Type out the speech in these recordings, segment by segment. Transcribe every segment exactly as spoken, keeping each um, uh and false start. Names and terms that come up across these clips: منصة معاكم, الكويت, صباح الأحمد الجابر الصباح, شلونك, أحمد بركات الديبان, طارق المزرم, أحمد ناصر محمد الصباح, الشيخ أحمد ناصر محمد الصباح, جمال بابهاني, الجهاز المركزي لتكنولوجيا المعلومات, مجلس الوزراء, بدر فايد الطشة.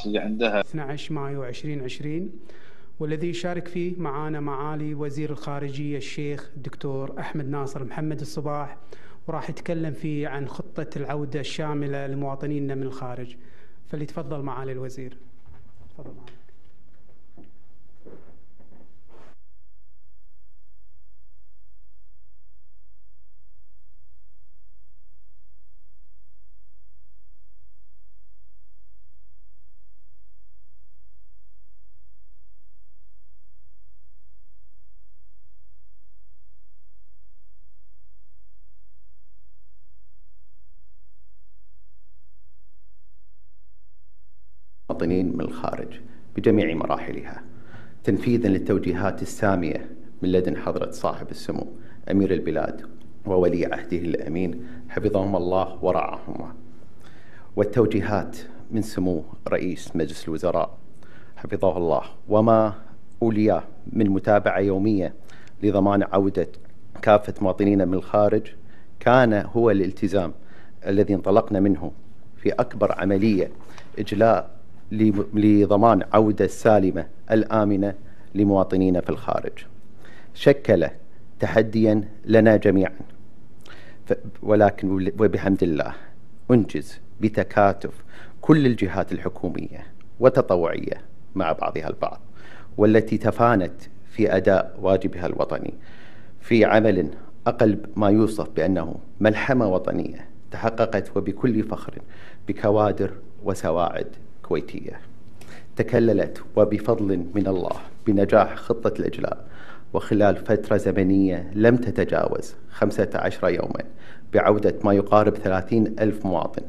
الاشخاص اللي عندها اثني عشر مايو ألفين وعشرين، والذي يشارك فيه معانا معالي وزير الخارجيه الشيخ الدكتور احمد ناصر محمد الصباح، وراح يتكلم فيه عن خطه العوده الشامله لمواطنينا من الخارج. فاللي تفضل معالي الوزير. تفضل معالي. من الخارج بجميع مراحلها، تنفيذا للتوجيهات السامية من لدن حضرة صاحب السمو أمير البلاد وولي عهده الأمين حفظهم الله ورعاهما، والتوجيهات من سمو رئيس مجلس الوزراء حفظه الله وما أولياء من متابعة يومية لضمان عودة كافة مواطنينا من الخارج، كان هو الالتزام الذي انطلقنا منه في أكبر عملية إجلاء لضمان عودة سالمة الآمنة لمواطنينا في الخارج. شكل تحديا لنا جميعا، ولكن وبحمد الله أنجز بتكاتف كل الجهات الحكومية وتطوعية مع بعضها البعض، والتي تفانت في أداء واجبها الوطني في عمل أقل ما يوصف بأنه ملحمة وطنية تحققت وبكل فخر بكوادر وسواعد كويتية تكللت وبفضل من الله بنجاح خطة الإجلاء، وخلال فترة زمنية لم تتجاوز خمسة عشر يوما بعودة ما يقارب ثلاثين ألف مواطن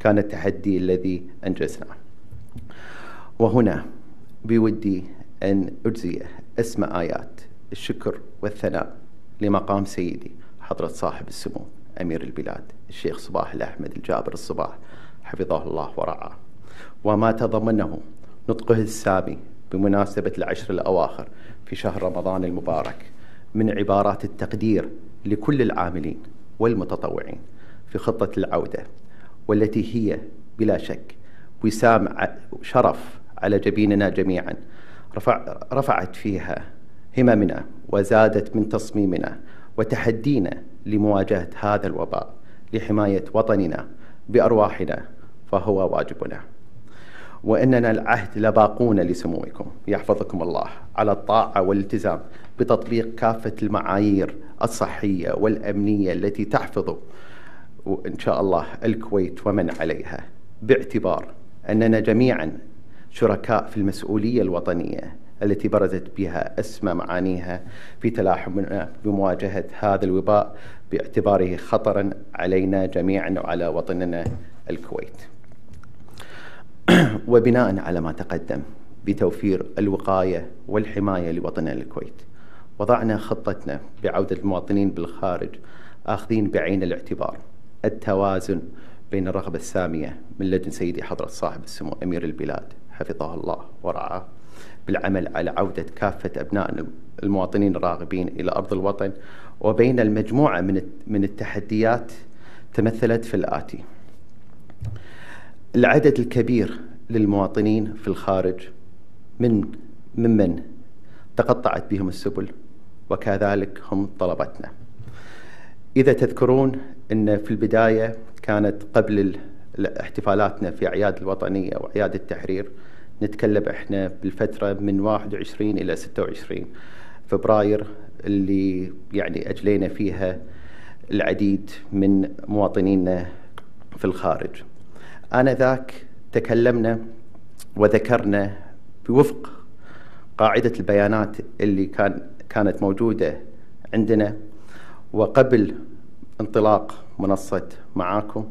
كان التحدي الذي أنجزناه. وهنا بودي أن أجزي اسم آيات الشكر والثناء لمقام سيدي حضرة صاحب السمو أمير البلاد الشيخ صباح الأحمد الجابر الصباح حفظه الله ورعاه، وما تضمنه نطقه السامي بمناسبة العشر الأواخر في شهر رمضان المبارك من عبارات التقدير لكل العاملين والمتطوعين في خطة العودة، والتي هي بلا شك وسام شرف على جبيننا جميعا، رفع رفعت فيها هممنا وزادت من تصميمنا وتحدينا لمواجهة هذا الوباء لحماية وطننا بأرواحنا، فهو واجبنا. وإننا العهد لباقون لسموكم يحفظكم الله على الطاعة والالتزام بتطبيق كافة المعايير الصحية والأمنية التي تحفظ إن شاء الله الكويت ومن عليها، باعتبار أننا جميعا شركاء في المسؤولية الوطنية التي برزت بها أسمى معانيها في تلاحمنا بمواجهة هذا الوباء باعتباره خطرا علينا جميعا وعلى وطننا الكويت. وبناء على ما تقدم بتوفير الوقاية والحماية لوطننا الكويت، وضعنا خطتنا بعودة المواطنين بالخارج آخذين بعين الاعتبار التوازن بين الرغبة السامية من لدن سيدي حضرة صاحب السمو أمير البلاد حفظه الله ورعاه بالعمل على عودة كافة أبناء المواطنين الراغبين إلى أرض الوطن، وبين المجموعة من التحديات تمثلت في الآتي: العدد الكبير للمواطنين في الخارج من ممن تقطعت بهم السبل، وكذلك هم طلبتنا. إذا تذكرون أن في البداية كانت قبل احتفالاتنا في أعياد الوطنية وأعياد التحرير نتكلم إحنا بالفترة من واحد وعشرين إلى ستة وعشرين فبراير اللي يعني أجلينا فيها العديد من مواطنينا في الخارج. آنذاك تكلمنا وذكرنا بوفق قاعدة البيانات اللي كان كانت موجودة عندنا وقبل انطلاق منصة معاكم،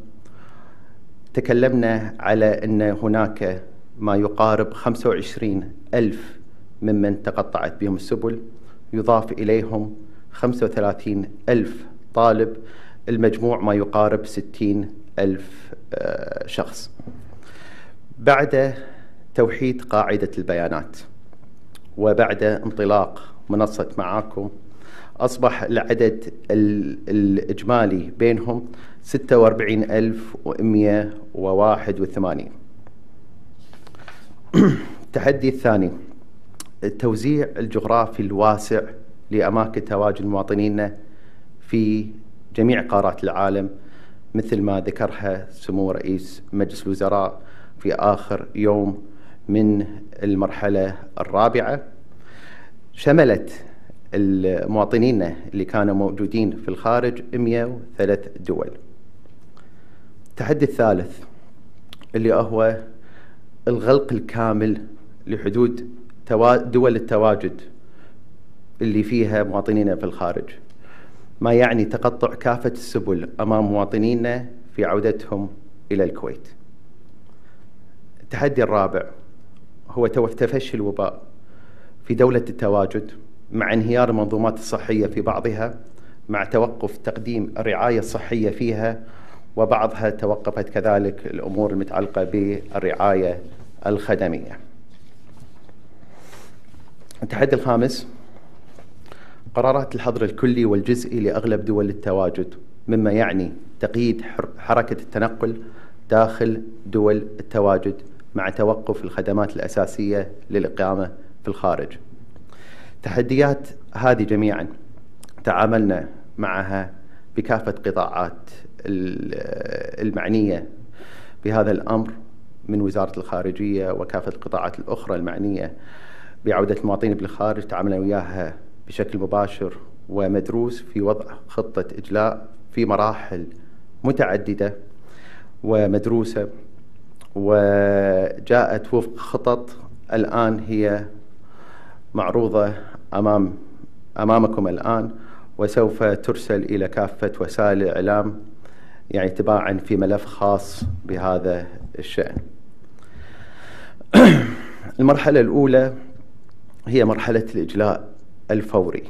تكلمنا على أن هناك ما يقارب خمسة وعشرين ألف ممن تقطعت بهم السبل، يضاف إليهم خمسة وثلاثين ألف طالب، المجموع ما يقارب ستين ألف شخص. بعد توحيد قاعدة البيانات وبعد انطلاق منصة معاكم أصبح العدد الإجمالي بينهم ستة وأربعين ألف ومئة وواحد وثمانين التحدي الثاني التوزيع الجغرافي الواسع لأماكن تواجد مواطنينا في جميع قارات العالم، مثل ما ذكرها سمو رئيس مجلس الوزراء في آخر يوم من المرحلة الرابعة. شملت المواطنين اللي كانوا موجودين في الخارج مئة وثلاث دول. التحدي الثالث اللي هو الغلق الكامل لحدود دول التواجد اللي فيها مواطنينا في الخارج، ما يعني تقطع كافة السبل أمام مواطنينا في عودتهم إلى الكويت. التحدي الرابع هو تفشي الوباء في دولة التواجد مع انهيار المنظومات الصحية في بعضها، مع توقف تقديم الرعاية الصحية فيها، وبعضها توقفت كذلك الأمور المتعلقة بالرعاية الخدمية. التحدي الخامس قرارات الحظر الكلي والجزئي لأغلب دول التواجد، مما يعني تقييد حركة التنقل داخل دول التواجد مع توقف الخدمات الأساسية للإقامة في الخارج. تحديات هذه جميعا تعاملنا معها بكافة قطاعات المعنية بهذا الأمر من وزارة الخارجية وكافة القطاعات الأخرى المعنية بعودة المواطنين بالخارج، تعاملنا وياها بشكل مباشر ومدروس في وضع خطة إجلاء في مراحل متعددة ومدروسة، وجاءت وفق خطط الآن هي معروضة أمام أمامكم الآن، وسوف ترسل إلى كافة وسائل الإعلام يعني تباعا في ملف خاص بهذا الشأن. المرحلة الأولى هي مرحلة الإجلاء الفوري،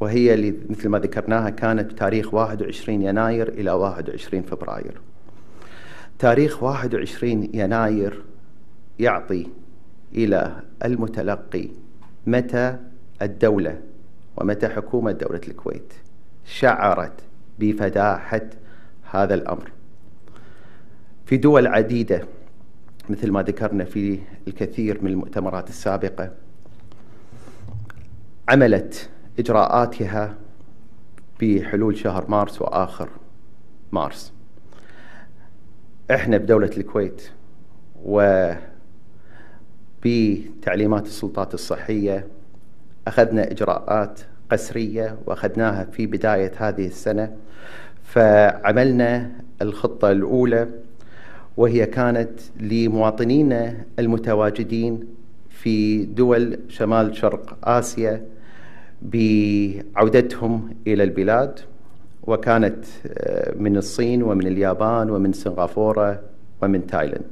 وهي اللي مثل ما ذكرناها كانت بتاريخ واحد وعشرين يناير إلى واحد وعشرين فبراير. تاريخ واحد وعشرين يناير يعطي إلى المتلقي متى الدولة ومتى حكومة دولة الكويت شعرت بفداحة هذا الأمر. في دول عديدة مثل ما ذكرنا في الكثير من المؤتمرات السابقة عملت إجراءاتها بحلول شهر مارس وآخر مارس. احنا بدولة الكويت وبتعليمات السلطات الصحية أخذنا إجراءات قسرية وأخذناها في بداية هذه السنة، فعملنا الخطة الأولى وهي كانت لمواطنينا المتواجدين في دول شمال شرق آسيا بعودتهم إلى البلاد، وكانت من الصين ومن اليابان ومن سنغافورة ومن تايلند.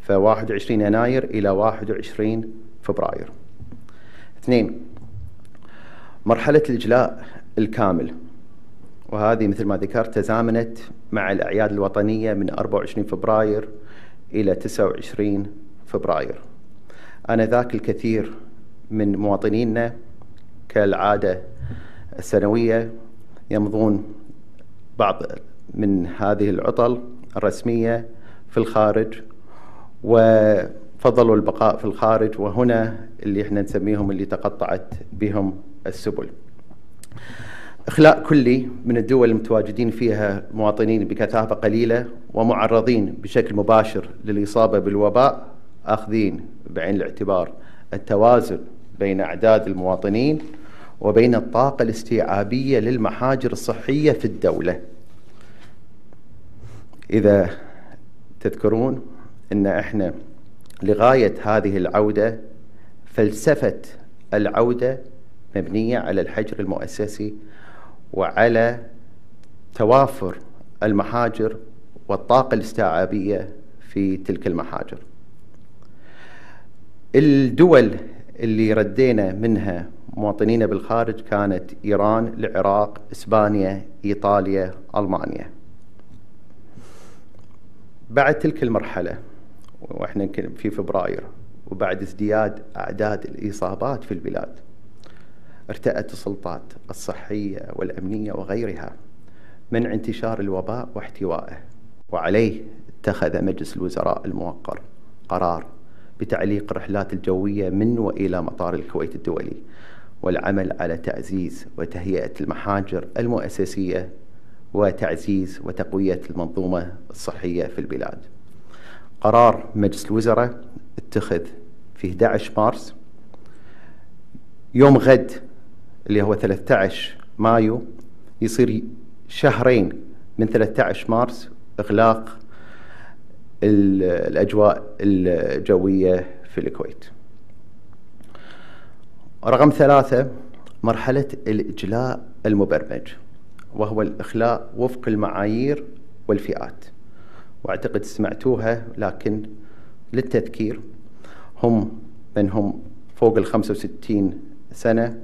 فواحد وعشرين يناير إلى واحد وعشرين فبراير. اثنين، مرحلة الإجلاء الكامل، وهذه مثل ما ذكرت تزامنت مع الأعياد الوطنية من أربعة وعشرين فبراير إلى تسعة وعشرين فبراير. آنذاك الكثير من مواطنينا كالعادة السنوية يمضون بعض من هذه العطل الرسمية في الخارج، وفضلوا البقاء في الخارج، وهنا اللي احنا نسميهم اللي تقطعت بهم السبل. إخلاء كلي من الدول المتواجدين فيها مواطنين بكثافة قليلة ومعرضين بشكل مباشر للإصابة بالوباء، آخذين بعين الاعتبار التوازن بين أعداد المواطنين وبين الطاقة الاستيعابية للمحاجر الصحية في الدولة. إذا تذكرون أن إحنا لغاية هذه العودة فلسفة العودة مبنية على الحجر المؤسسي وعلى توافر المحاجر والطاقة الاستيعابية في تلك المحاجر. الدول اللي ردينا منها مواطنينا بالخارج كانت إيران، العراق، إسبانيا، إيطاليا، ألمانيا. بعد تلك المرحلة وإحنا في فبراير وبعد ازدياد أعداد الإصابات في البلاد، ارتأت السلطات الصحية والأمنية وغيرها من انتشار الوباء واحتوائه، وعليه اتخذ مجلس الوزراء الموقر قرار بتعليق الرحلات الجوية من وإلى مطار الكويت الدولي، والعمل على تعزيز وتهيئة المحاجر المؤسسية وتعزيز وتقوية المنظومة الصحية في البلاد. قرار مجلس الوزراء اتخذ في أحد عشر مارس، يوم غد اللي هو ثلاثة عشر مايو يصير شهرين من ثلاثة عشر مارس إغلاق الأجواء الجوية في الكويت. رقم ثلاثة، مرحلة الإجلاء المبرمج، وهو الإخلاء وفق المعايير والفئات، وأعتقد سمعتوها لكن للتذكير، هم من هم فوق ال خمسة وستين سنة،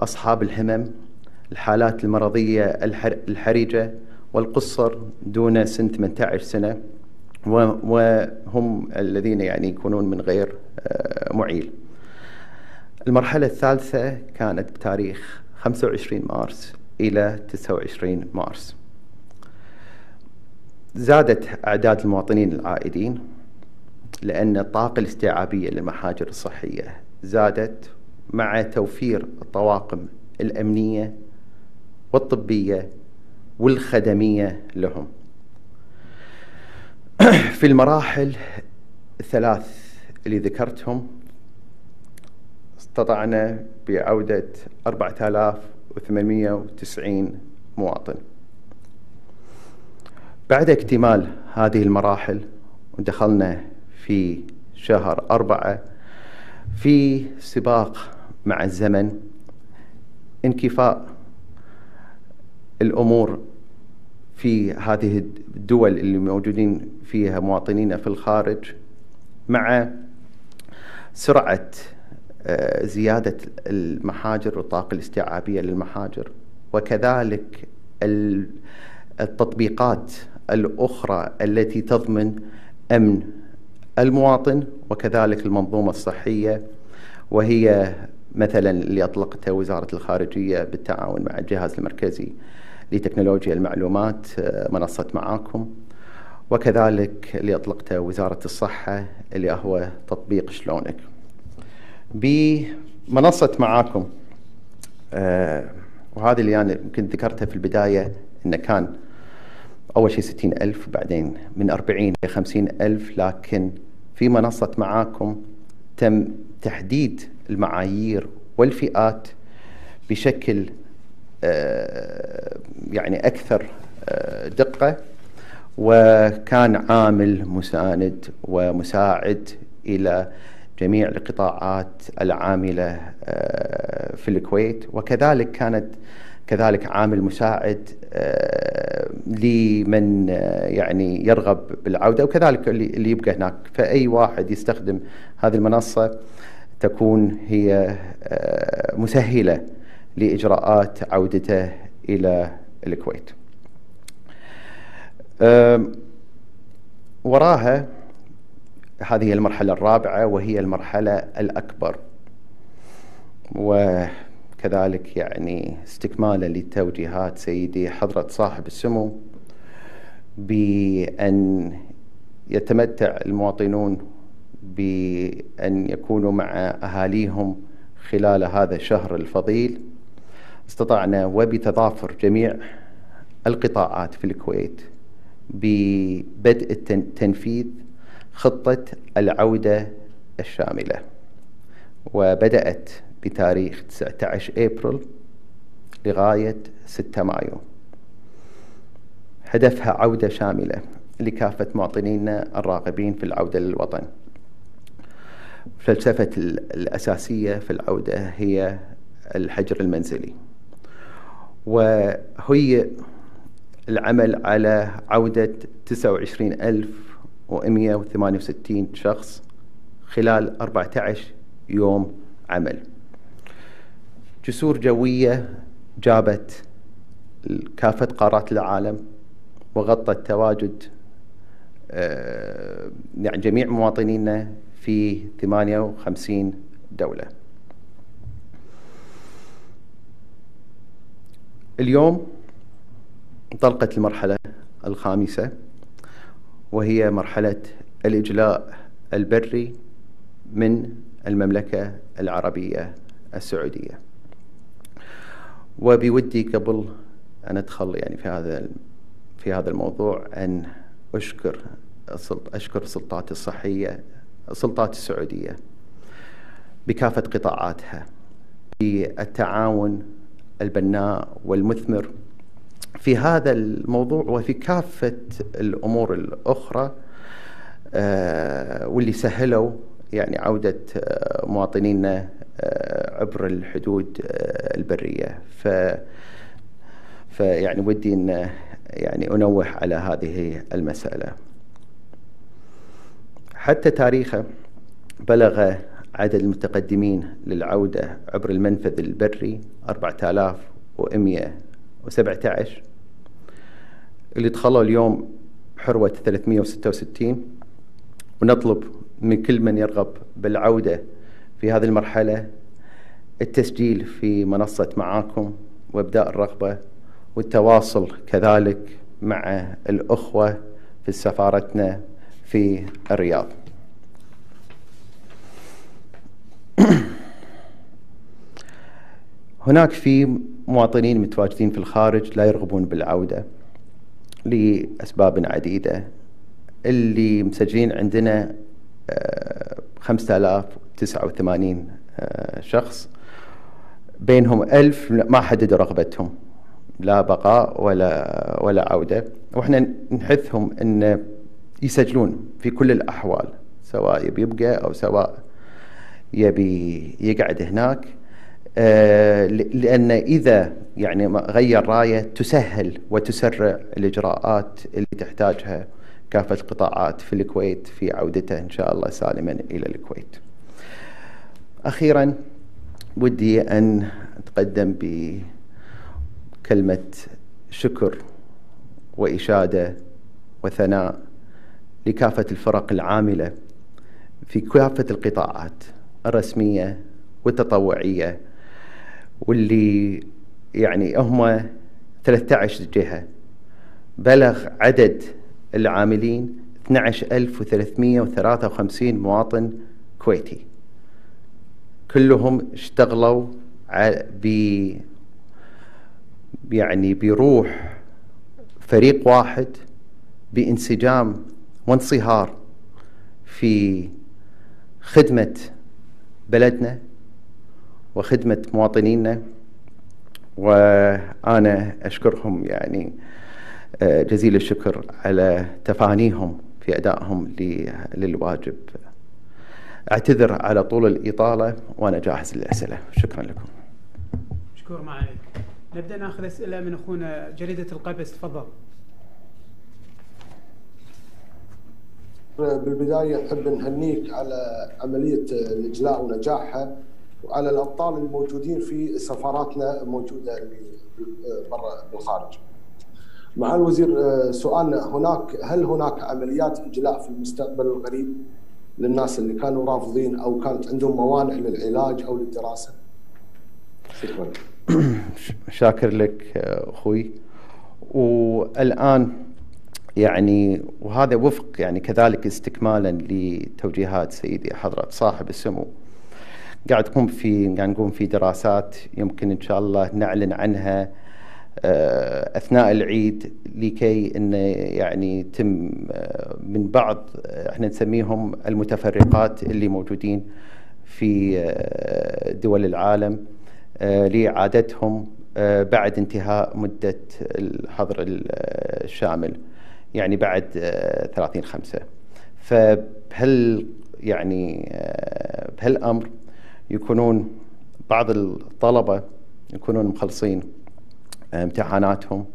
أصحاب الهمم، الحالات المرضية الحرجة، والقصر دون سن ثمانية عشر سنة، وهم الذين يعني يكونون من غير معيل. المرحلة الثالثة كانت بتاريخ خمسة وعشرين مارس إلى تسعة وعشرين مارس. زادت أعداد المواطنين العائدين لأن الطاقة الاستيعابية للمحاجر الصحية زادت مع توفير الطواقم الأمنية والطبية والخدمية لهم. في المراحل الثلاث اللي ذكرتهم استطعنا بعودة أربعة آلاف وثمانمئة وتسعين مواطن. بعد اكتمال هذه المراحل ودخلنا في شهر أربعة في سباق مع الزمن، انكفاء الأمور في هذه الدول اللي موجودين فيها مواطنينا في الخارج مع سرعة زيادة المحاجر والطاقة الاستيعابية للمحاجر، وكذلك التطبيقات الأخرى التي تضمن أمن المواطن وكذلك المنظومة الصحية، وهي مثلا اللي أطلقتها وزارة الخارجية بالتعاون مع الجهاز المركزي لتكنولوجيا المعلومات، منصة معاكم، وكذلك اللي أطلقتها وزارة الصحة اللي هو تطبيق شلونك. بمنصة معاكم آه وهذه اللي أنا يعني يمكن ذكرتها في البداية، إنه كان أول شيء ستين ألف، بعدين من أربعين إلى خمسين ألف، لكن في منصة معاكم تم تحديد المعايير والفئات بشكل آه يعني أكثر آه دقة، وكان عامل مساند ومساعد إلى جميع القطاعات العاملة في الكويت، وكذلك كانت كذلك عامل مساعد لمن يعني يرغب بالعودة، وكذلك اللي يبقى هناك. فأي واحد يستخدم هذه المنصة تكون هي مسهلة لإجراءات عودته إلى الكويت. وراها هذه المرحلة الرابعة وهي المرحلة الأكبر، وكذلك يعني استكمالا لتوجيهات سيدي حضرة صاحب السمو بأن يتمتع المواطنون بأن يكونوا مع أهاليهم خلال هذا الشهر الفضيل. استطعنا وبتضافر جميع القطاعات في الكويت ببدء تنفيذ خطة العودة الشاملة، وبدأت بتاريخ تسعة عشر أبريل لغاية ستة مايو. هدفها عودة شاملة لكافة مواطنينا الراغبين في العودة للوطن. الفلسفة الأساسية في العودة هي الحجر المنزلي، وهي العمل على عودة تسعة وعشرين ألف ومئة وثمانية وستين شخص خلال أربعة عشر يوم عمل. جسور جوية جابت كافة قارات العالم وغطت تواجد آه يعني جميع مواطنينا في ثمانية وخمسين دولة. اليوم انطلقت المرحلة الخامسة وهي مرحلة الإجلاء البري من المملكة العربية السعودية. وبودي قبل أن أدخل يعني في هذا في هذا الموضوع أن أشكر أشكر السلطات الصحية السلطات السعودية بكافة قطاعاتها بالتعاون البناء والمثمر في هذا الموضوع وفي كافة الأمور الأخرى، واللي سهلوا يعني عودة مواطنينا عبر الحدود البرية. ف فيعني ودي أن يعني أنوه على هذه المسألة. حتى تاريخه بلغ عدد المتقدمين للعودة عبر المنفذ البري أربعة آلاف ومئة وسبعة عشر، اللي دخلوا اليوم حروة ثلاثمئة وستة وستين. ونطلب من كل من يرغب بالعودة في هذه المرحلة التسجيل في منصة معاكم وإبداء الرغبة والتواصل كذلك مع الأخوة في سفارتنا في الرياض. هناك في مواطنين متواجدين في الخارج لا يرغبون بالعودة لأسباب عديدة. اللي مسجلين عندنا خمسة آلاف وتسعة وثمانين شخص، بينهم ألف ما حددوا رغبتهم لا بقاء ولا ولا عودة، واحنا نحثهم ان يسجلون في كل الأحوال، سواء يبي يبقى أو سواء يبي يقعد هناك، لأن إذا يعني غير راية تسهل وتسرع الإجراءات اللي تحتاجها كافة القطاعات في الكويت في عودته إن شاء الله سالما إلى الكويت. أخيرا ودي أن أتقدم بكلمة شكر وإشادة وثناء لكافة الفرق العاملة في كافة القطاعات الرسمية والتطوعية، واللي يعني هم ثلاثة عشر جهة بلغ عدد العاملين اثني عشر ألف وثلاثمئة وثلاثة وخمسين مواطن كويتي، كلهم اشتغلوا ب يعني بروح فريق واحد بانسجام وانصهار في خدمة بلدنا وخدمة مواطنينا. وأنا أشكرهم يعني جزيل الشكر على تفانيهم في أدائهم للواجب. أعتذر على طول الإطالة وأنا جاهز للأسئلة. شكرا لكم. مشكور معك. نبدأ نأخذ أسئلة من أخونا جريدة القبس، تفضل. بالبداية أحب نهنيك على عملية الإجلاء ونجاحها وعلى الأبطال الموجودين في سفاراتنا الموجودة برا بالخارج. مع الوزير، سؤالنا هناك هل هناك عمليات إجلاء في المستقبل القريب للناس اللي كانوا رافضين أو كانت عندهم موانع للعلاج أو للدراسة؟ شكرا. شاكر لك أخوي. والآن يعني وهذا وفق يعني كذلك استكمالا لتوجيهات سيدي حضرة صاحب السمو، قاعد تقوم في قاعد نقوم في دراسات يمكن إن شاء الله نعلن عنها أثناء العيد، لكي إنه يعني يتم من بعض إحنا نسميهم المتفرقات اللي موجودين في دول العالم لإعادتهم بعد انتهاء مدة الحظر الشامل، يعني بعد ثلاثين خمسة. فبهال يعني بهالأمر يكونون بعض الطلبة يكونون مخلصين امتحاناتهم،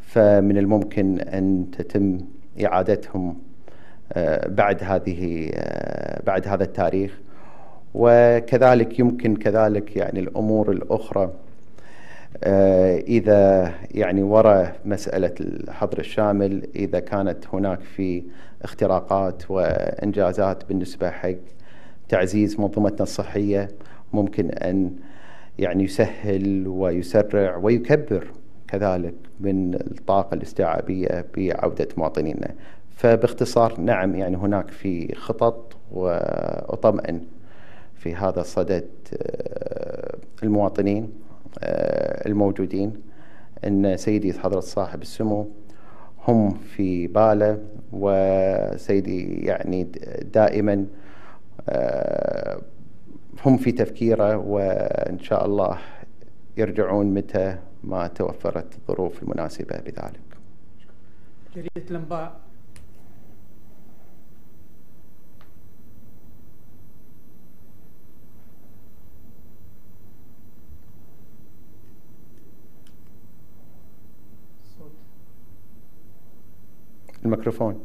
فمن الممكن أن تتم إعادتهم بعد هذه بعد هذا التاريخ. وكذلك يمكن كذلك يعني الأمور الأخرى إذا يعني وراء مسألة الحظر الشامل إذا كانت هناك في اختراقات وإنجازات بالنسبة حق تعزيز منظومتنا الصحية، ممكن أن يعني يسهل ويسرع ويكبر كذلك من الطاقة الاستيعابية بعودة مواطنينا. فباختصار نعم، يعني هناك في خطط، وأطمئن في هذا الصدد المواطنين الموجودين أن سيدي حضرة صاحب السمو هم في باله، وسيدي يعني دائما هم في تفكيره، وإن شاء الله يرجعون متى ما توفرت الظروف المناسبة لذلك. جريدة الأنباء. الميكروفون.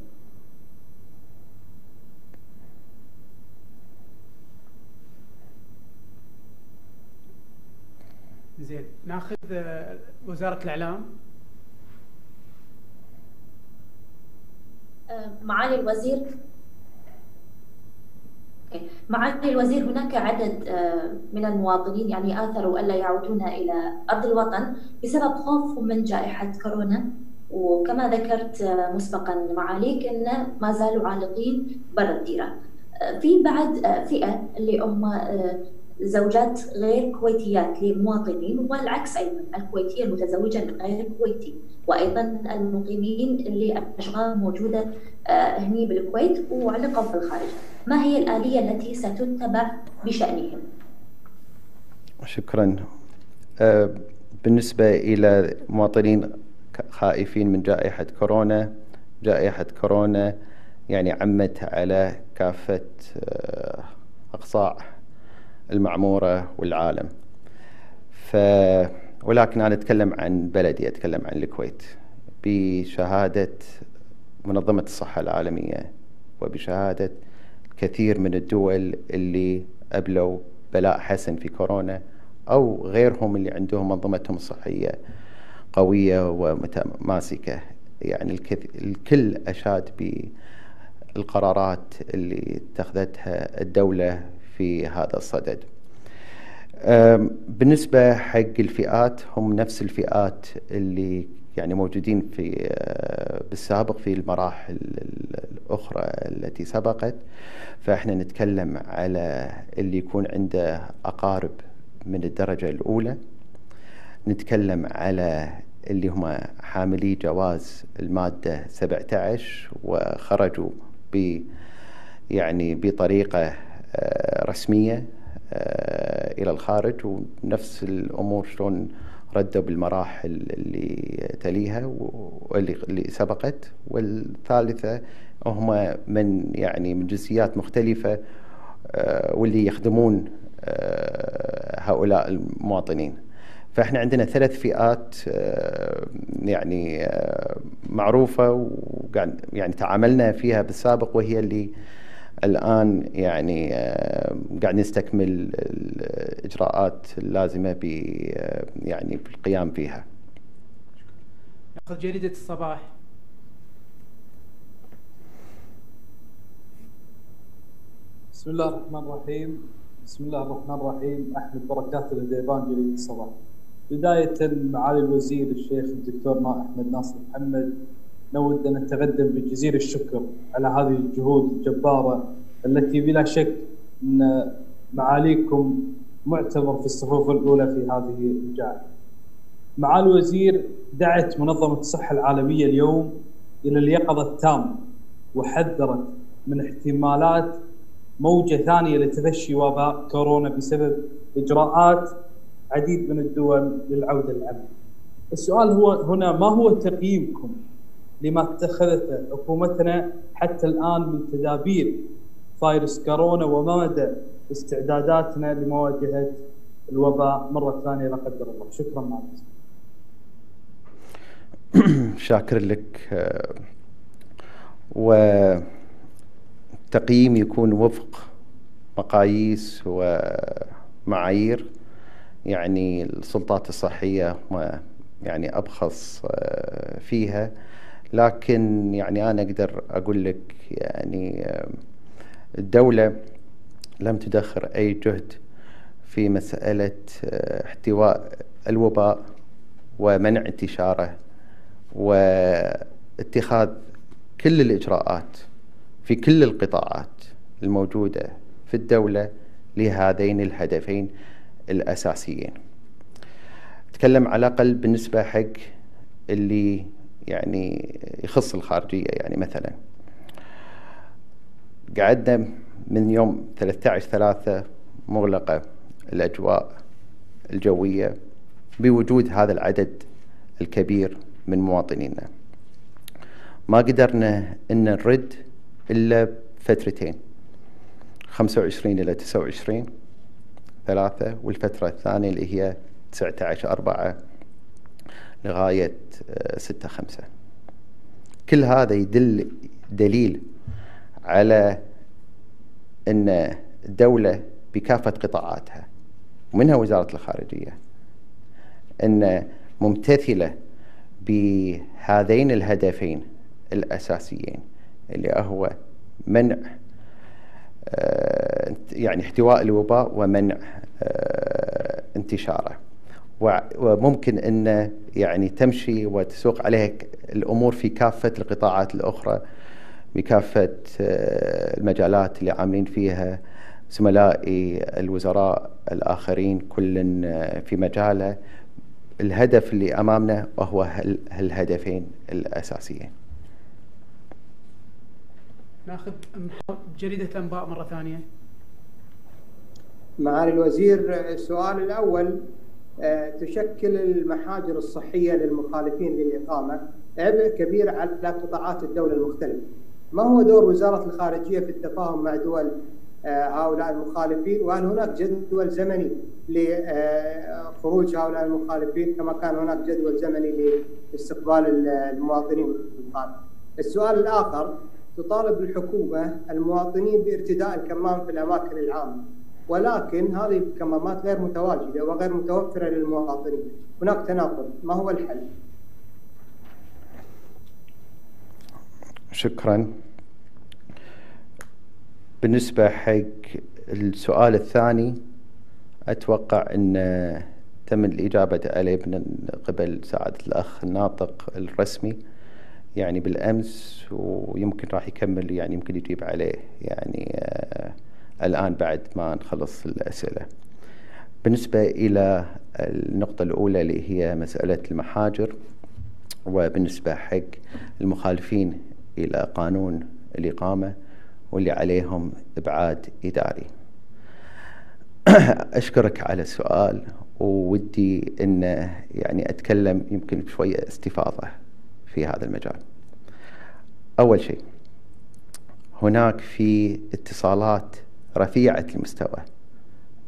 زين، ناخذ وزارة الإعلام. معالي الوزير، معالي الوزير هناك عدد من المواطنين يعني آثروا ألا يعودون إلى أرض الوطن بسبب خوفهم من جائحة كورونا، وكما ذكرت مسبقا معاليك أن ما زالوا عالقين برا الديرة. في بعد فئة اللي هم زوجات غير كويتيات لمواطنين، والعكس أيضا الكويتية المتزوجة غير كويتي، وأيضا المقيمين اللي أشغال موجودة هني بالكويت وعلقهم في الخارج. ما هي الآلية التي ستتبع بشأنهم؟ شكرا. بالنسبة إلى مواطنين خائفين من جائحة كورونا، جائحة كورونا يعني عمت على كافة أقصاء المعمورة والعالم، ف ولكن أنا أتكلم عن بلدي، أتكلم عن الكويت. بشهادة منظمة الصحة العالمية وبشهادة كثير من الدول اللي أبلوا بلاء حسن في كورونا أو غيرهم اللي عندهم منظمتهم الصحية قوية ومتماسكة، يعني الكل أشاد بالقرارات اللي اتخذتها الدولة في هذا الصدد. بالنسبة حق الفئات، هم نفس الفئات اللي يعني موجودين في بالسابق في المراحل الأخرى التي سبقت، فإحنا نتكلم على اللي يكون عنده أقارب من الدرجة الأولى، نتكلم على اللي هم حاملي جواز المادة سبعة عشر وخرجوا ب يعني بطريقة رسمية إلى الخارج، ونفس الأمور شلون ردوا بالمراحل اللي تليها واللي سبقت. والثالثة هم من يعني من جنسيات مختلفة واللي يخدمون هؤلاء المواطنين. فإحنا عندنا ثلاث فئات يعني معروفة وقاعد يعني تعاملنا فيها بالسابق، وهي اللي الآن يعني قاعد نستكمل الإجراءات اللازمة ب يعني بالقيام فيها. نأخذ جريدة الصباح. بسم الله الرحمن الرحيم، بسم الله الرحمن الرحيم، أحمد بركات الديبان جريدة الصباح. بداية معالي الوزير الشيخ الدكتور أحمد ناصر محمد، نود أن نتقدم بجزيل الشكر على هذه الجهود الجبارة التي بلا شك أن معاليكم معتبر في الصفوف الأولى في هذه الجائحة. معالي الوزير، دعت منظمة الصحة العالمية اليوم إلى اليقظة التامة، وحذرت من احتمالات موجة ثانية لتفشي وباء كورونا بسبب إجراءات عديد من الدول للعودة للعمل. السؤال هو هنا، ما هو تقييمكم لما اتخذته حكومتنا حتى الآن من تدابير فيروس كورونا، وما مدى استعداداتنا لمواجهة الوباء مرة ثانية لا قدر الله؟ شكرا معك. شاكر لك. وتقييم يكون وفق مقاييس ومعايير يعني السلطات الصحية يعني أبخص فيها، لكن يعني أنا أقدر أقول لك يعني الدولة لم تدخر أي جهد في مسألة احتواء الوباء ومنع انتشاره واتخاذ كل الإجراءات في كل القطاعات الموجودة في الدولة لهذين الهدفين الأساسيين. أتكلم على الأقل بالنسبة حق اللي يعني يخص الخارجية، يعني مثلا قعدنا من يوم ثلاثة عشر ثلاثة مغلقة الأجواء الجوية بوجود هذا العدد الكبير من مواطنينا، ما قدرنا أن نرد إلا فترتين، خمسة وعشرين إلى تسعة وعشرين ثلاثة، والفترة الثانية اللي هي تسعة عشر أربعة لغاية ستة خمسة. كل هذا يدل دليل على أن الدولة بكافة قطاعاتها ومنها وزارة الخارجية أن ممتثلة بهذين الهدفين الأساسيين اللي هو منع يعني احتواء الوباء ومنع انتشاره، وممكن أن يعني تمشي وتسوق عليها الأمور في كافة القطاعات الأخرى بكافة المجالات اللي عاملين فيها زملائي الوزراء الآخرين كل في مجاله. الهدف اللي أمامنا وهو هالهدفين الأساسيين. ناخذ جريدة أنباء مرة ثانية. معالي الوزير، السؤال الأول، تشكل المحاجر الصحية للمخالفين للإقامة عبء كبير على قطاعات الدولة المختلفة، ما هو دور وزارة الخارجية في التفاهم مع دول هؤلاء المخالفين، وهل هناك جدول زمني لخروج هؤلاء المخالفين كما كان هناك جدول زمني لاستقبال المواطنين؟ السؤال الآخر، تطالب الحكومة المواطنين بارتداء الكمام في الأماكن العامة، ولكن هذه الكمامات غير متواجدة وغير متوفرة للمواطنين، هناك تناقض، ما هو الحل؟ شكراً. بالنسبة حق السؤال الثاني أتوقع أن تم الإجابة عليه من قبل سعادة الأخ الناطق الرسمي يعني بالأمس، ويمكن راح يكمل يعني يمكن يجيب عليه يعني آه الآن بعد ما نخلص الأسئلة. بالنسبة إلى النقطة الأولى اللي هي مسألة المحاجر وبالنسبة حق المخالفين إلى قانون الإقامة واللي عليهم إبعاد إداري. أشكرك على السؤال، وودي أن يعني أتكلم يمكن بشوية استفاضة في هذا المجال. أول شيء، هناك في اتصالات رفيعة المستوى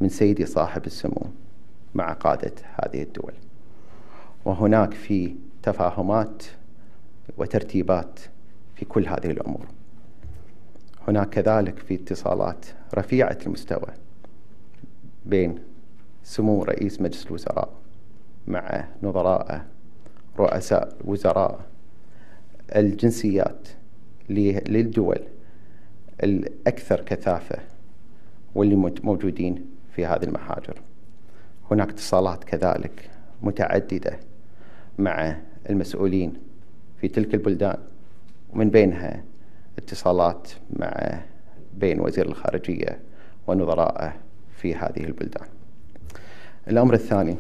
من سيدي صاحب السمو مع قادة هذه الدول، وهناك في تفاهمات وترتيبات في كل هذه الأمور. هناك كذلك في اتصالات رفيعة المستوى بين سمو رئيس مجلس الوزراء مع نظراء رؤساء وزراء الجنسيات للدول الأكثر كثافة واللي موجودين في هذه المحاجر. هناك اتصالات كذلك متعددة مع المسؤولين في تلك البلدان، ومن بينها اتصالات مع بين وزير الخارجية ونظرائه في هذه البلدان. الأمر الثاني،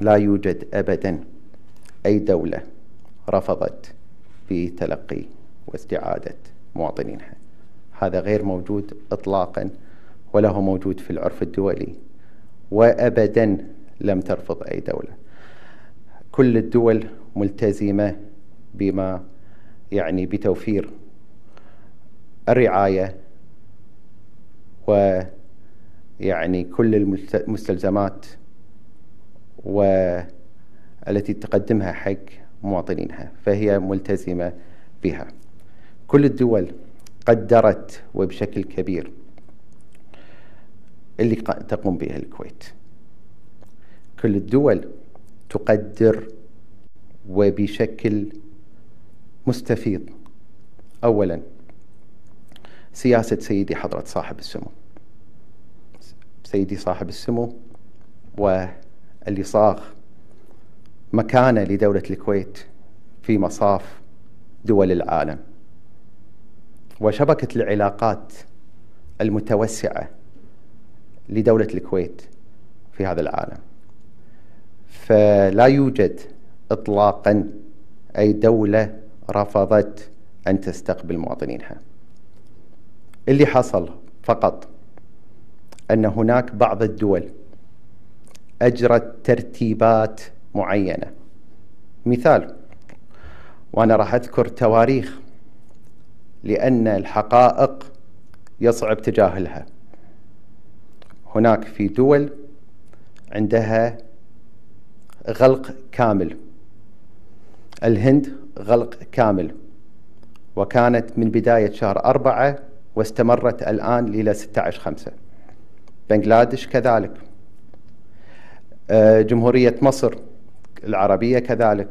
لا يوجد أبدا أي دولة رفضت بتلقي واستعادة مواطنينها، هذا غير موجود إطلاقا ولا هو موجود في العرف الدولي، وأبدا لم ترفض أي دولة. كل الدول ملتزمة بما يعني بتوفير الرعاية ويعني كل المستلزمات والتي تقدمها حق مواطنينها، فهي ملتزمة بها. كل الدول قدرت وبشكل كبير اللي تقوم به الكويت، كل الدول تقدر وبشكل مستفيض أولا سياسة سيدي حضرة صاحب السمو سيدي صاحب السمو واللي صاغ مكانة لدولة الكويت في مصاف دول العالم وشبكة العلاقات المتوسعة لدولة الكويت في هذا العالم، فلا يوجد إطلاقا أي دولة رفضت أن تستقبل مواطنينها. اللي حصل فقط أن هناك بعض الدول أجرت ترتيبات معينة. مثال، وأنا راح أذكر تواريخ لأن الحقائق يصعب تجاهلها. هناك في دول عندها غلق كامل، الهند غلق كامل، وكانت من بداية شهر أربعة واستمرت الآن إلى ستة عشر خمسة. بنغلاديش كذلك، جمهورية مصر العربية كذلك،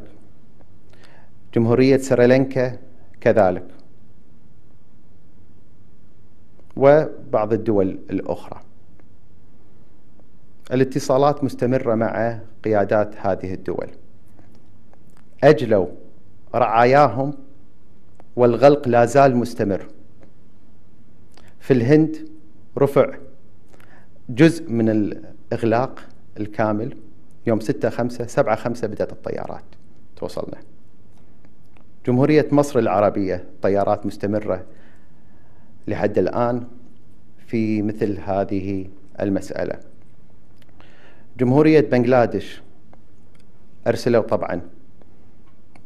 جمهورية سريلانكا كذلك، وبعض الدول الأخرى. الاتصالات مستمرة مع قيادات هذه الدول، أجلوا رعاياهم والغلق لا زال مستمر. في الهند رفع جزء من الإغلاق الكامل يوم ستة خمسة سبعة خمسة بدأت الطيارات توصلنا. جمهورية مصر العربية طيارات مستمرة لحد الآن في مثل هذه المسألة. جمهورية بنغلاديش أرسلوا طبعا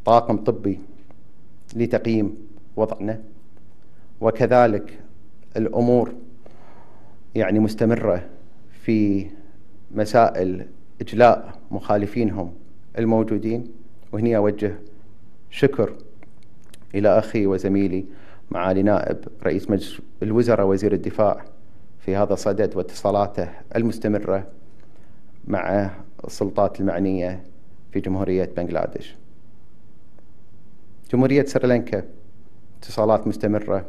طاقم طبي لتقييم وضعنا، وكذلك الأمور يعني مستمرة في مسائل إجلاء مخالفينهم الموجودين. وهني أوجه شكر إلى أخي وزميلي معالي نائب رئيس مجلس الوزراء وزير الدفاع في هذا الصدد واتصالاته المستمرة مع السلطات المعنية في جمهورية بنغلاديش. جمهورية سريلانكا اتصالات مستمرة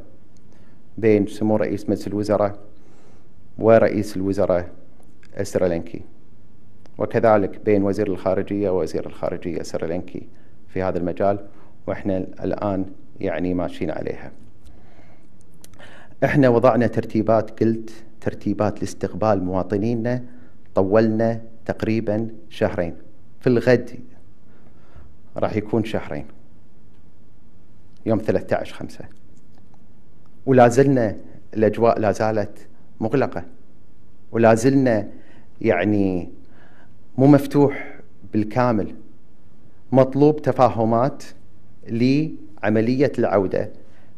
بين سمو رئيس مجلس الوزراء ورئيس الوزراء السريلانكي، وكذلك بين وزير الخارجية ووزير الخارجية السريلانكي في هذا المجال، واحنا الآن يعني ماشيين عليها. احنا وضعنا ترتيبات، قلت ترتيبات لاستقبال مواطنينا، طولنا تقريبا شهرين، في الغد راح يكون شهرين يوم ثلاثة عشر خمسة، ولا زلنا الأجواء لا زالت مغلقة، ولا زلنا يعني مو مفتوح بالكامل. مطلوب تفاهمات لعملية العودة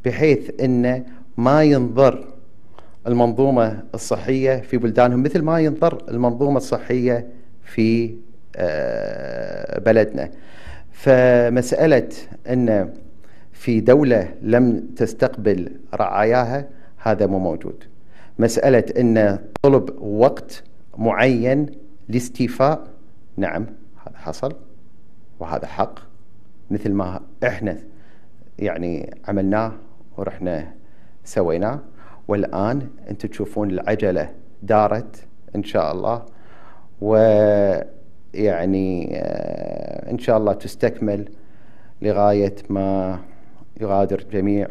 بحيث أن ما ينضر المنظومة الصحية في بلدانهم مثل ما ينضر المنظومة الصحية في بلدنا. فمسألة أن في دولة لم تستقبل رعاياها هذا مو موجود. مسألة أن طلب وقت معين لاستيفاء، نعم هذا حصل وهذا حق، مثل ما احنا يعني عملناه ورحنا سويناه. والآن انتم تشوفون العجلة دارت ان شاء الله، ويعني ان شاء الله تستكمل لغاية ما يغادر جميع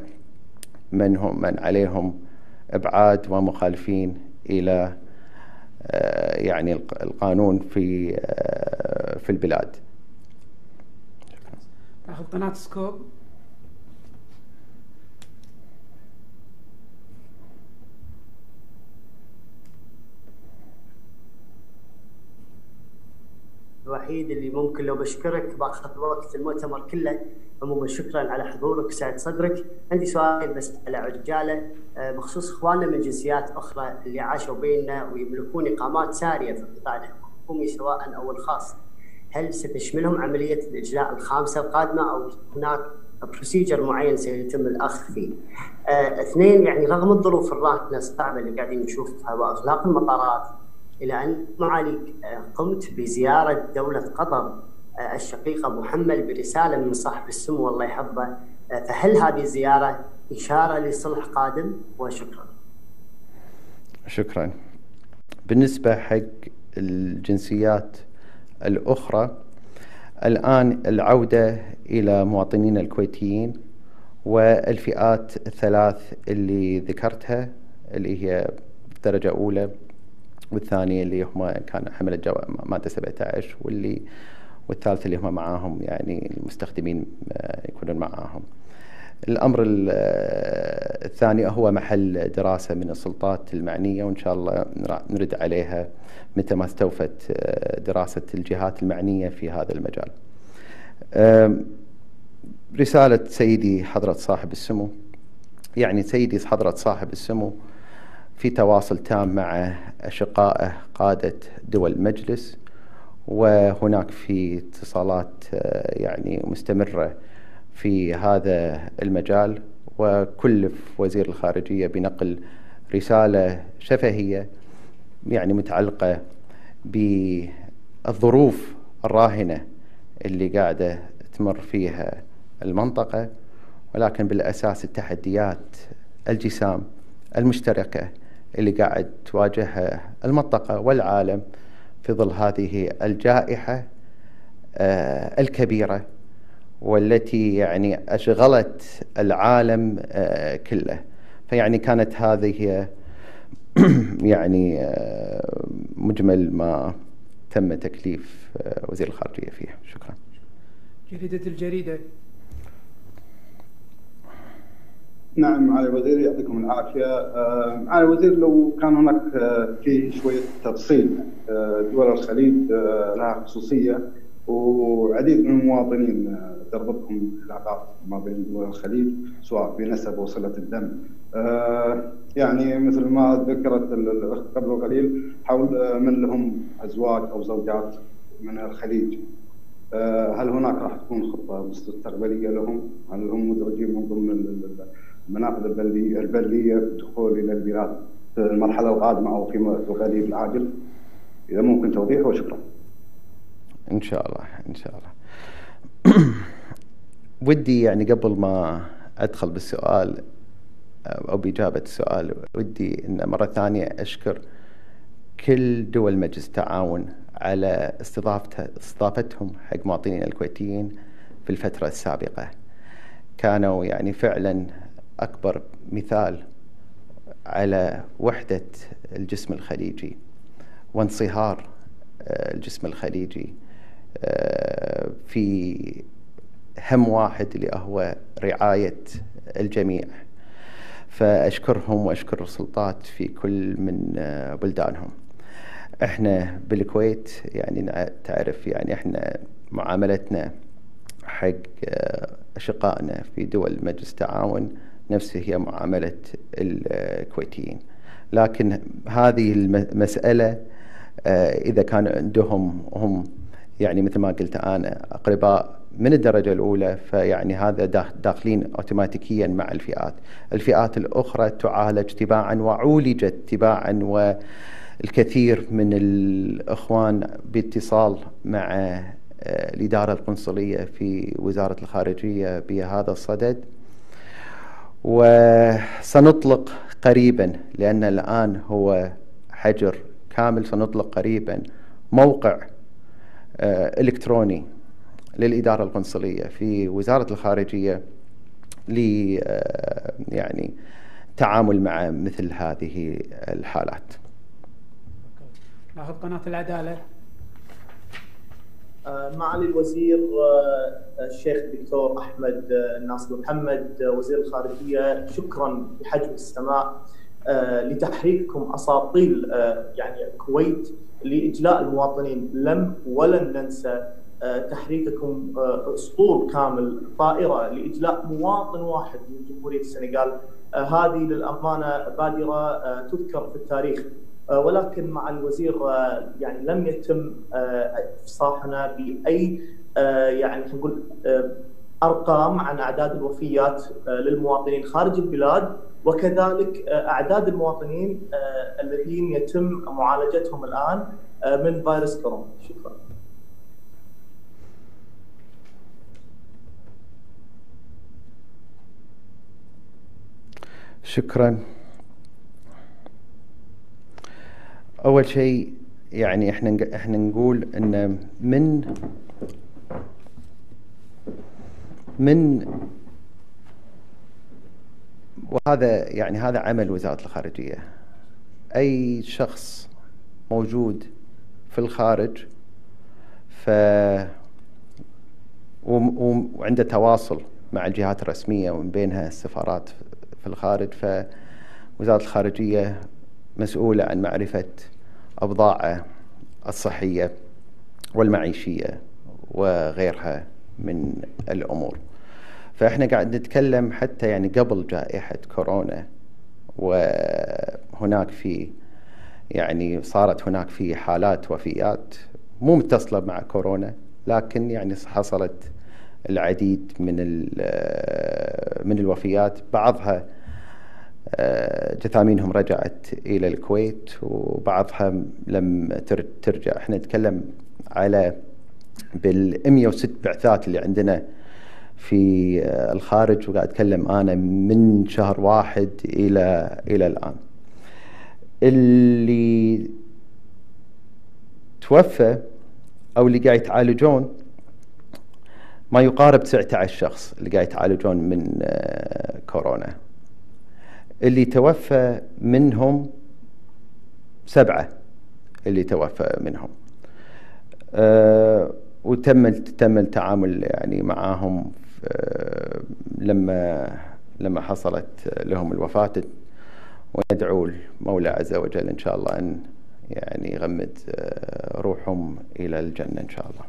من هم من عليهم إبعاد ومخالفين إلى يعني القانون في في البلاد. ناخذ قناة سكوب. الوحيد اللي ممكن لو بشكرك باخذ وقت المؤتمر كله. عموما شكرا على حضورك وسعة صدرك. عندي سؤال بس على عجاله بخصوص اخواننا من جنسيات اخرى اللي عاشوا بيننا ويملكون اقامات ساريه في القطاع الحكومي سواء او الخاص، هل ستشملهم عمليه الاجلاء الخامسه القادمه او هناك بروسيجر معين سيتم الاخذ فيه؟ أه اثنين، يعني رغم الظروف الراهنه الصعبه اللي قاعدين نشوفها واغلاق المطارات، إلى أن معاليك قمت بزيارة دولة قطر الشقيقة محمل برسالة من صاحب السمو الله يحفظه، فهل هذه الزيارة إشارة لصلح قادم؟ وشكرا. شكرا. بالنسبة حق الجنسيات الأخرى، الآن العودة إلى مواطنين الكويتيين والفئات الثلاث اللي ذكرتها اللي هي درجة أولى والثانية اللي هم كان حملة مادة سبعة عشر واللي والثالث اللي هم معاهم يعني المستخدمين يكونون معاهم. الأمر الثاني هو محل دراسة من السلطات المعنية، وإن شاء الله نرد عليها متى ما استوفت دراسة الجهات المعنية في هذا المجال. رسالة سيدي حضرة صاحب السمو، يعني سيدي حضرة صاحب السمو في تواصل تام مع أشقائه قادة دول المجلس، وهناك في اتصالات يعني مستمرة في هذا المجال، وكلف وزير الخارجية بنقل رسالة شفهية يعني متعلقة بالظروف الراهنة اللي قاعدة تمر فيها المنطقة، ولكن بالأساس التحديات الجسام المشتركة اللي قاعد تواجهها المنطقة والعالم في ظل هذه الجائحة آه الكبيرة، والتي يعني أشغلت العالم آه كله. فيعني كانت هذه يعني آه مجمل ما تم تكليف آه وزير الخارجية فيها. شكرا. جريدة الجريدة. نعم معالي الوزير يعطيكم العافية. معالي الوزير لو كان هناك في شوية تفصيل، دول الخليج لها خصوصية وعديد من المواطنين تربطهم العلاقات ما بين دول الخليج سواء بنسب أو صلة الدم، يعني مثل ما ذكرت الأخت قبل قليل حول من لهم أزواج أو زوجات من الخليج، هل هناك راح تكون خطة مستقبلية لهم؟ هل هم مدرجين من ضمن المناطق البرية البرية بالدخول الى البلاد في المرحله القادمه او في القريب العاجل؟ اذا ممكن توضيح وشكرا. ان شاء الله ان شاء الله. ودي يعني قبل ما ادخل بالسؤال او باجابه السؤال ودي ان مره ثانيه اشكر كل دول مجلس التعاون على استضافتها استضافتهم حق مواطنينا الكويتيين في الفتره السابقه. كانوا يعني فعلا أكبر مثال على وحدة الجسم الخليجي وانصهار الجسم الخليجي في هم واحد اللي هو رعاية الجميع. فأشكرهم وأشكر السلطات في كل من بلدانهم. احنا بالكويت يعني تعرف يعني احنا معاملتنا حق أشقائنا في دول مجلس التعاون نفسها هي معاملة الكويتيين، لكن هذه المسألة إذا كان عندهم هم يعني مثل ما قلت أنا أقرباء من الدرجة الأولى فيعني هذا داخلين أوتوماتيكيا مع الفئات الفئات الأخرى تعالج تباعا وعولجت تباعا، والكثير من الإخوان باتصال مع الإدارة القنصلية في وزارة الخارجية بهذا الصدد، وسنطلق قريبا لأن الآن هو حجر كامل. سنطلق قريبا موقع إلكتروني للإدارة القنصلية في وزارة الخارجية لي يعني تعامل مع مثل هذه الحالات. ناخذ قناة العدالة. معالي الوزير الشيخ الدكتور أحمد ناصر محمد وزير الخارجية، شكرا بحجم السماء لتحريككم أساطيل يعني الكويت لإجلاء المواطنين. لم ولن ننسى تحريككم أسطول كامل طائرة لإجلاء مواطن واحد من جمهورية السنغال. هذه للأمانة بادرة تذكر في التاريخ، ولكن مع الوزير يعني لم يتم افصاحنا باي يعني نقول ارقام عن اعداد الوفيات للمواطنين خارج البلاد، وكذلك اعداد المواطنين الذين يتم معالجتهم الان من فيروس كورونا. شكرا. شكرا. أول شيء يعني إحنا إحنا نقول إن من من وهذا يعني هذا عمل وزارة الخارجية. أي شخص موجود في الخارج ف وعنده تواصل مع الجهات الرسمية ومن بينها السفارات في الخارج، فوزارة الخارجية مسؤولة عن معرفة أبضاعه الصحية والمعيشية وغيرها من الأمور. فإحنا قاعد نتكلم حتى يعني قبل جائحة كورونا، وهناك في يعني صارت هناك في حالات وفيات مو متصلة مع كورونا، لكن يعني حصلت العديد من من الوفيات، بعضها جثامينهم رجعت إلى الكويت وبعضها لم ترجع. احنا نتكلم على بالمئة وستة بعثات اللي عندنا في الخارج، وقاعد أتكلم أنا من شهر واحد إلى إلى الآن. اللي توفى أو اللي قاعد يتعالجون ما يقارب تسعة عشر شخص اللي قاعد يتعالجون من كورونا. اللي توفى منهم سبعة اللي توفى منهم، أه وتم تم التعامل يعني معاهم أه لما لما حصلت لهم الوفاة، وندعو المولى عز وجل إن شاء الله أن يعني يغمد أه روحهم إلى الجنة إن شاء الله.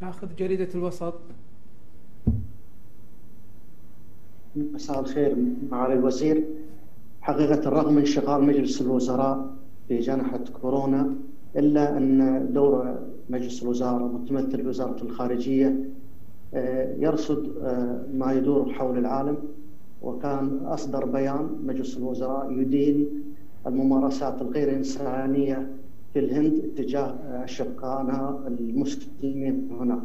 ناخذ جريدة الوسط. مساء الخير معالي الوزير. حقيقة رغم انشغال مجلس الوزراء بجائحة كورونا، إلا أن دور مجلس الوزراء متمثل بوزارة الخارجية يرصد ما يدور حول العالم، وكان أصدر بيان مجلس الوزراء يدين الممارسات الغير إنسانية في الهند تجاه أشقائنا المسلمين هناك.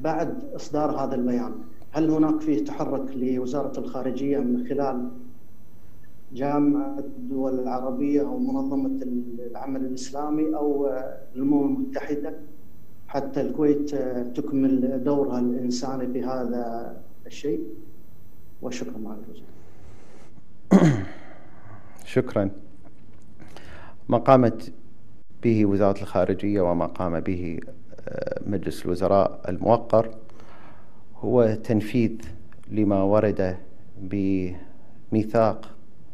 بعد إصدار هذا البيان، هل هناك فيه تحرك لوزارة الخارجية من خلال جامعة الدول العربية أو منظمة العمل الإسلامي أو الأمم المتحدة حتى الكويت تكمل دورها الإنساني بهذا الشيء؟ وشكرا معالي الوزير. شكرا. ما قامت به وزارة الخارجية وما قام به مجلس الوزراء الموقر هو تنفيذ لما ورد بميثاق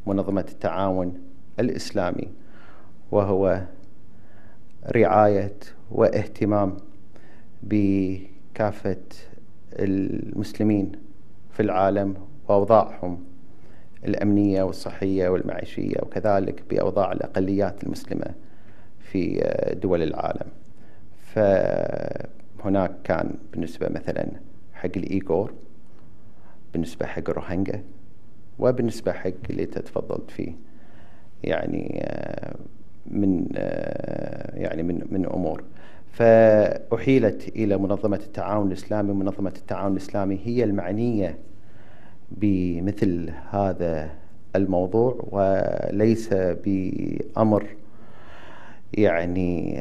منظمة التعاون الإسلامي، وهو رعاية واهتمام بكافة المسلمين في العالم وأوضاعهم الأمنية والصحية والمعيشية، وكذلك بأوضاع الأقليات المسلمة في دول العالم. فهناك كان بالنسبة مثلا حق الإيغور، بالنسبة حق الروهنجا، وبالنسبة حق اللي تتفضلت فيه يعني من يعني من من امور. فأحيلت الى منظمة التعاون الإسلامي، ومنظمة التعاون الإسلامي هي المعنية بمثل هذا الموضوع، وليس بأمر يعني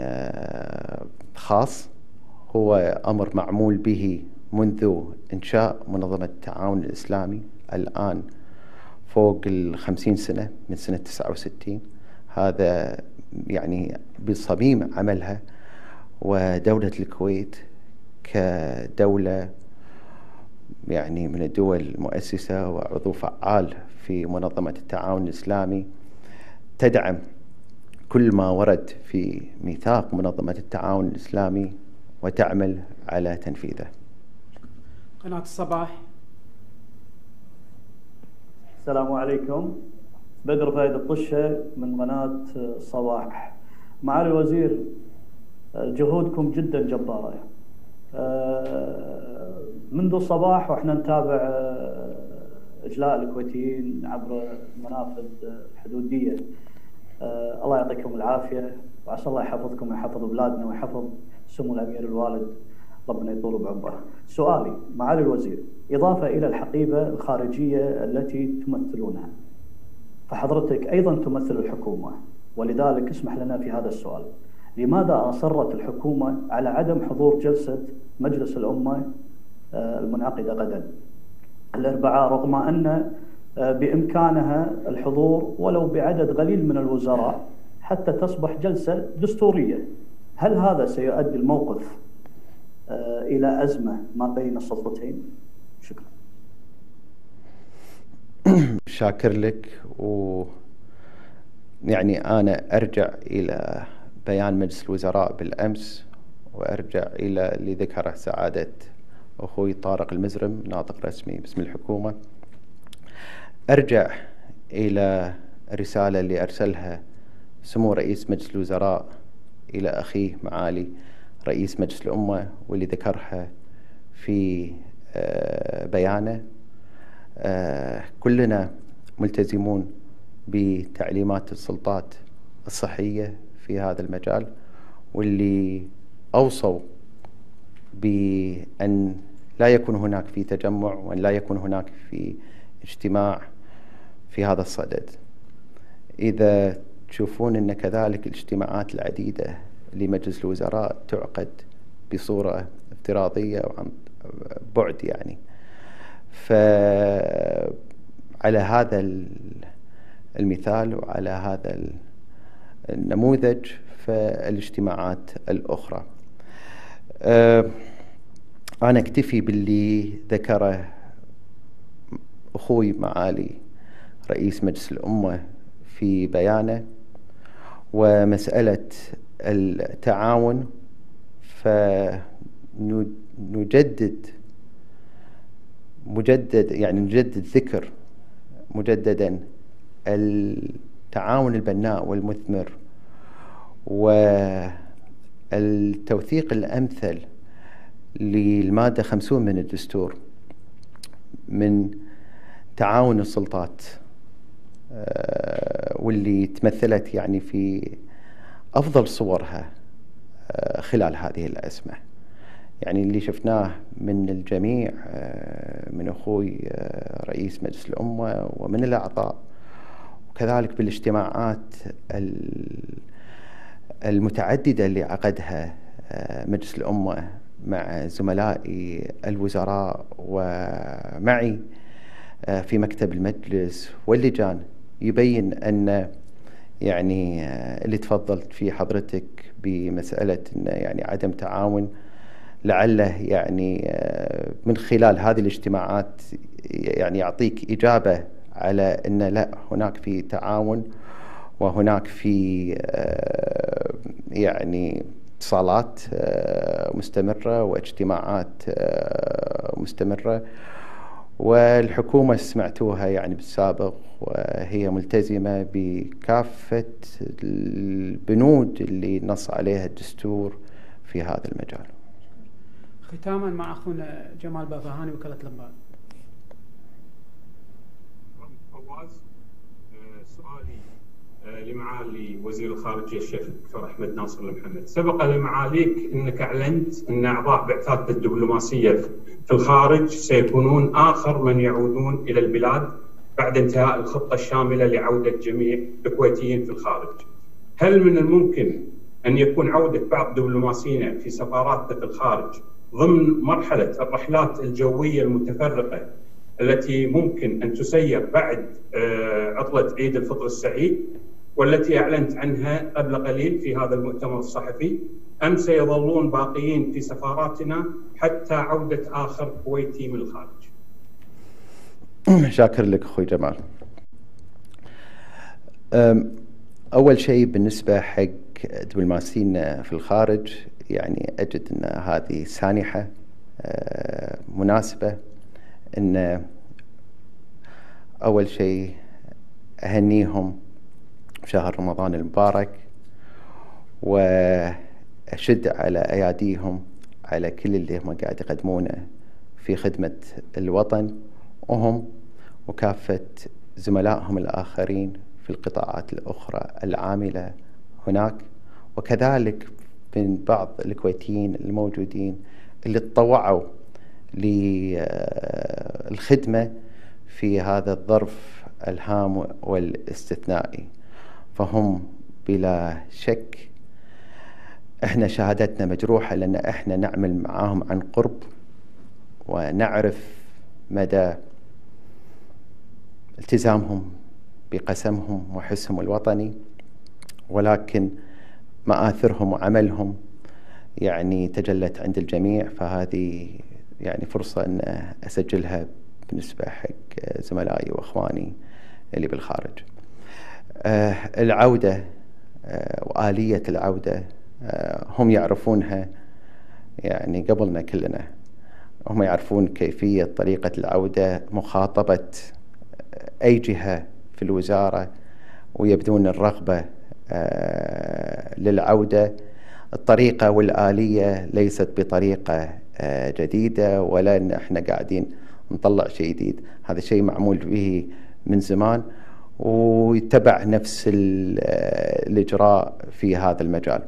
خاص، هو أمر معمول به منذ إنشاء منظمة التعاون الإسلامي الآن فوق الخمسين سنة، من سنة تسعة وستين. هذا يعني بصميم عملها، ودولة الكويت كدولة يعني من الدول المؤسسة وعضو فعال في منظمة التعاون الإسلامي تدعم كل ما ورد في ميثاق منظمة التعاون الإسلامي وتعمل على تنفيذه. قناة الصباح. السلام عليكم. بدر فايد الطشة من قناة الصباح. معالي الوزير، جهودكم جدا جبارة. منذ الصباح واحنا نتابع اجلاء الكويتيين عبر المنافذ الحدودية. الله يعطيكم العافية، وعسى الله يحفظكم ويحفظ بلادنا ويحفظ سمو الأمير الوالد ربنا يطول بعمره. سؤالي معالي الوزير، إضافة إلى الحقيبة الخارجية التي تمثلونها، فحضرتك أيضا تمثل الحكومة، ولذلك اسمح لنا في هذا السؤال: لماذا أصرت الحكومة على عدم حضور جلسة مجلس الأمة المنعقدة غدا الأربعاء، رغم أن بإمكانها الحضور ولو بعدد قليل من الوزراء حتى تصبح جلسة دستورية. هل هذا سيؤدي الموقف إلى أزمة ما بين السلطتين؟ شكرا. شاكر لك. و يعني أنا أرجع إلى بيان مجلس الوزراء بالأمس، وأرجع إلى اللي ذكره سعادة أخوي طارق المزرم ناطق رسمي باسم الحكومة، أرجع إلى الرسالة اللي أرسلها سمو رئيس مجلس الوزراء إلى أخيه معالي رئيس مجلس الأمة واللي ذكرها في بيانه. كلنا ملتزمون بتعليمات السلطات الصحية في هذا المجال، واللي أوصوا بأن لا يكون هناك في تجمع وأن لا يكون هناك في اجتماع في هذا الصدد. إذا تشوفون أن كذلك الاجتماعات العديدة لمجلس الوزراء تعقد بصورة افتراضية وعن بعد، يعني فعلى هذا المثال وعلى هذا النموذج فالاجتماعات الأخرى. أنا اكتفي باللي ذكره أخوي معالي رئيس مجلس الأمة في بيانه، ومسألة التعاون فنجدد مجدد يعني نجدد ذكر مجددا التعاون البناء والمثمر والتوثيق الأمثل للمادة خمسين من الدستور من تعاون السلطات، واللي تمثلت يعني في أفضل صورها خلال هذه الأزمة. يعني اللي شفناه من الجميع، من أخوي رئيس مجلس الأمة ومن الأعضاء، وكذلك بالاجتماعات المتعددة اللي عقدها مجلس الأمة مع زملائي الوزراء ومعي في مكتب المجلس واللجان، يبين أن يعني اللي تفضلت فيه حضرتك بمسألة يعني عدم تعاون، لعله يعني من خلال هذه الاجتماعات يعني يعطيك إجابة على أن لا، هناك في تعاون وهناك في يعني اتصالات مستمرة واجتماعات مستمرة، والحكومة سمعتوها يعني بالسابق وهي ملتزمة بكافة البنود اللي نص عليها الدستور في هذا المجال. ختاما مع أخونا جمال بابهاني وكالة لمبان. سؤالي لمعالي وزير الخارجية الشيخ الدكتور أحمد ناصر محمد، سبق لمعاليك أنك أعلنت أن أعضاء بعثات الدبلوماسية في الخارج سيكونون آخر من يعودون إلى البلاد بعد انتهاء الخطة الشاملة لعودة جميع الكويتيين في الخارج. هل من الممكن أن يكون عودة بعض دبلوماسينا في سفاراتنا في الخارج ضمن مرحلة الرحلات الجوية المتفرقة التي ممكن أن تسير بعد عطلة عيد الفطر السعيد والتي أعلنت عنها قبل قليل في هذا المؤتمر الصحفي، أم سيظلون باقيين في سفاراتنا حتى عودة آخر كويتي من الخارج؟ شاكر لك أخوي جمال. أول شيء بالنسبة حق دبلوماسينا في الخارج، يعني أجد أن هذه سانحة مناسبة، أن أول شيء أهنيهم بشهر رمضان المبارك وأشد على أياديهم على كل اللي هم قاعد يقدمونه في خدمة الوطن، وهم وكافة زملائهم الآخرين في القطاعات الأخرى العاملة هناك، وكذلك من بعض الكويتيين الموجودين اللي تطوعوا للخدمة في هذا الظرف الهام والاستثنائي. فهم بلا شك احنا شهادتنا مجروحة، لأن احنا نعمل معاهم عن قرب ونعرف مدى التزامهم بقسمهم وحسهم الوطني، ولكن مآثرهم وعملهم يعني تجلت عند الجميع. فهذه يعني فرصة أن أسجلها بالنسبة حق زملائي وأخواني اللي بالخارج. آه العودة آه وآلية العودة آه هم يعرفونها يعني قبلنا كلنا، هم يعرفون كيفية طريقة العودة، مخاطبة أي جهة في الوزارة ويبدون الرغبة آه للعودة. الطريقة والآلية ليست بطريقة آه جديدة، ولا أن احنا قاعدين نطلع شيء جديد، هذا شيء معمول به من زمان ويتبع نفس الإجراء في هذا المجال.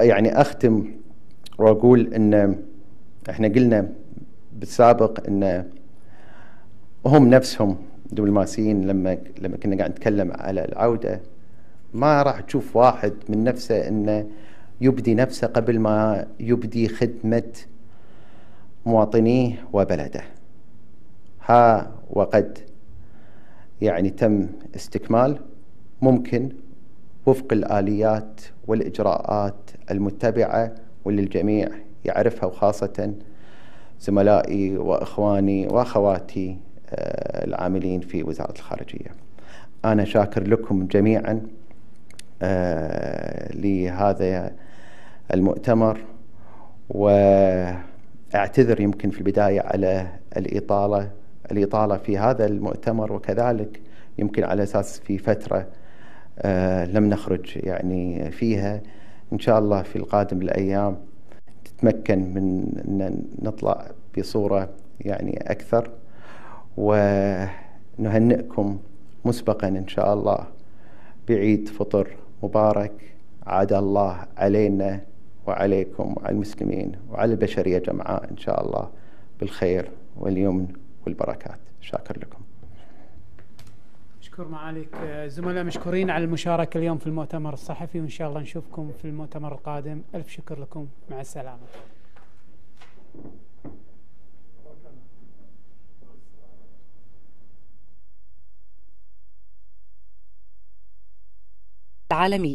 يعني أختم وأقول أن احنا قلنا بالسابق أن هم نفسهم دبلوماسيين لما لما كنا قاعد نتكلم على العودة ما راح تشوف واحد من نفسه أنه يبدي نفسه قبل ما يبدي خدمة مواطنيه وبلده. ها وقد يعني تم استكمال ممكن وفق الآليات والإجراءات المتبعة واللي الجميع يعرفها، وخاصة زملائي وإخواني وأخواتي العاملين في وزارة الخارجية. أنا شاكر لكم جميعا لهذا المؤتمر، وأعتذر يمكن في البداية على الإطالة الإطالة في هذا المؤتمر، وكذلك يمكن على أساس في فترة آه لم نخرج يعني فيها. إن شاء الله في القادم الأيام تتمكن من أن نطلع بصورة يعني أكثر، ونهنئكم مسبقا إن شاء الله بعيد فطر مبارك عاد الله علينا وعليكم وعلى المسلمين وعلى البشرية جمعاء إن شاء الله بالخير واليمن والبركات. شاكر لكم. أشكر معاليك زملاء، مشكورين على المشاركة اليوم في المؤتمر الصحفي، وإن شاء الله نشوفكم في المؤتمر القادم. ألف شكر لكم، مع السلامة. عالمي